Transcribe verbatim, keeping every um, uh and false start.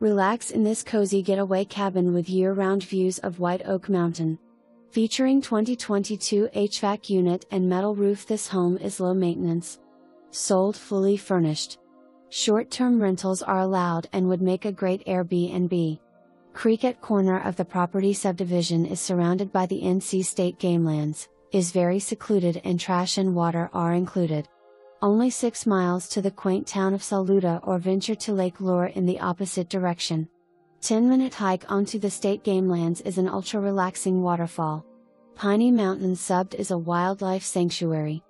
Relax in this cozy getaway cabin with year-round views of White Oak Mountain. Featuring twenty twenty-two H V A C unit and metal roof, this home is low maintenance. Sold fully furnished. Short-term rentals are allowed and would make a great Airbnb. Cricket corner of the property subdivision is surrounded by the N C State Gamelands, is very secluded, and trash and water are included. Only six miles to the quaint town of Saluda, or venture to Lake Lure in the opposite direction. ten minute hike onto the state gamelands is an ultra-relaxing waterfall. Piney Mountain Subd is a wildlife sanctuary.